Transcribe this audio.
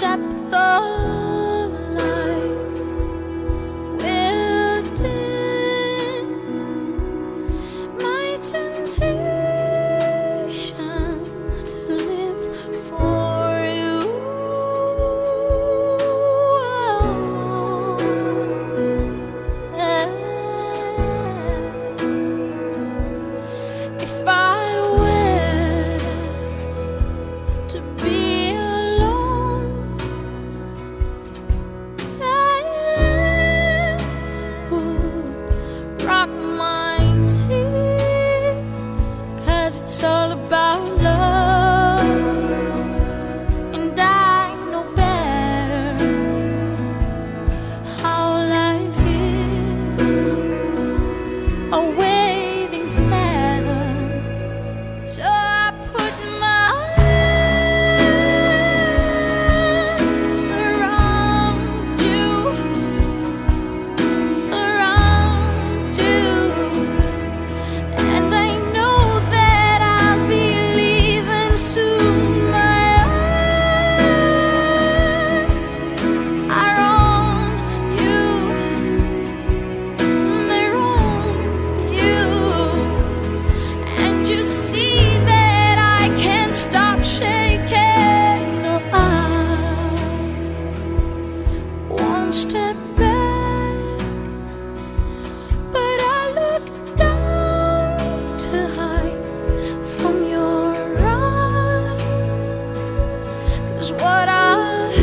depth of life will dim my temptation to live for you. Oh, yeah. If I were to be it's all about love, and I know better how life is, a waving feather. So I put my arms around you, and I step back, but I look down to hide from your eyes, 'cause what I